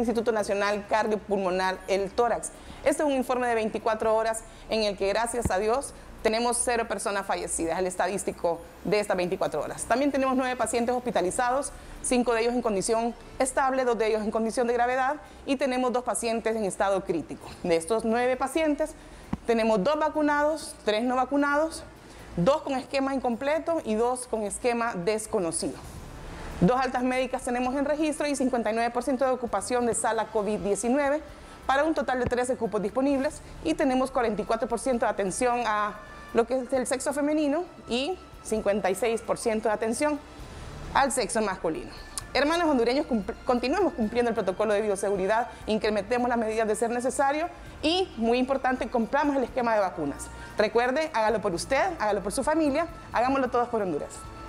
Instituto Nacional Cardiopulmonar El Tórax. Este es un informe de 24 horas en el que, gracias a Dios, tenemos 0 personas fallecidas, el estadístico de estas 24 horas. También tenemos 9 pacientes hospitalizados, 5 de ellos en condición estable, 2 de ellos en condición de gravedad, y tenemos 2 pacientes en estado crítico. De estos 9 pacientes, tenemos 2 vacunados, 3 no vacunados, 2 con esquema incompleto y 2 con esquema desconocido. 2 altas médicas tenemos en registro y 59% de ocupación de sala COVID-19 para un total de 13 cupos disponibles, y tenemos 44% de atención a lo que es el sexo femenino y 56% de atención al sexo masculino. Hermanos hondureños, continuemos cumpliendo el protocolo de bioseguridad, incrementemos las medidas de ser necesario y, muy importante, compramos el esquema de vacunas. Recuerde, hágalo por usted, hágalo por su familia, hagámoslo todos por Honduras.